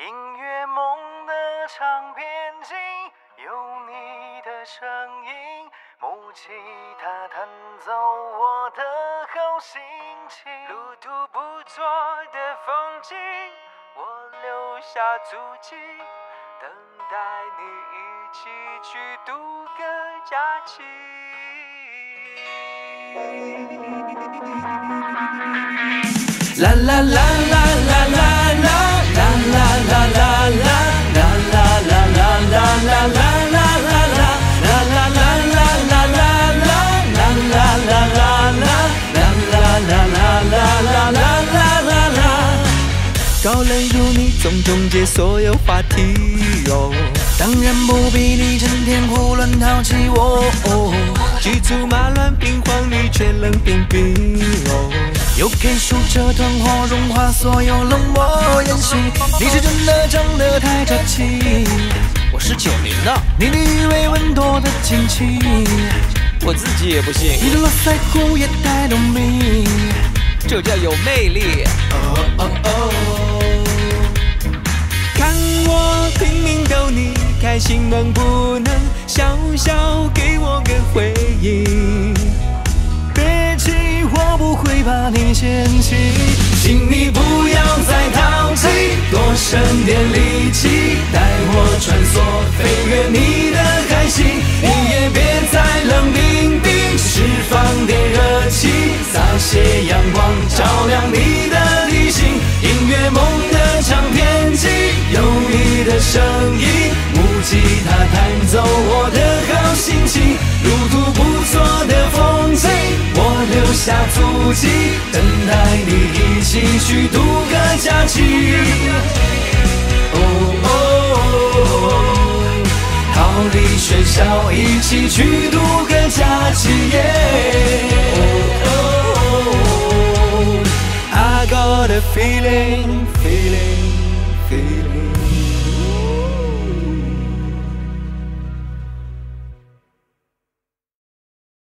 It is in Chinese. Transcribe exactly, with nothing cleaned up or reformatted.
音乐梦的唱片机，有你的声音，木吉他弹奏我的好心情。路途不错的风景，我留下足迹，等待你一起去度个假期。啦啦啦啦啦啦啦。 高冷如你，总终结所有话题。哦，当然不必你整天胡乱淘气我。哦，鸡足马乱兵荒，你却冷冰冰。哦，又可以数着团火融化所有冷漠演习。你是真的长得太娇气，我是九零的，你的鱼尾纹多的惊奇，我自己也不信。你的络腮胡也太浓密，这叫有魅力。哦哦哦。 看我拼命逗你开心，能不能小小给我个回应？别急，我不会把你嫌弃，请你不要再淘气，多省点力气，带我穿梭飞越你的海心。你也别再冷冰冰，释放点热情，洒些阳光照亮你的旅行。音乐梦的唱片机。 有你的声音，木吉他弹奏我的好心情。路途不错的风景，我留下足迹，等待你一起去度个假期。哦哦哦，逃离喧嚣，一起去度个假期。Oh oh oh, I got a feeling, feeling.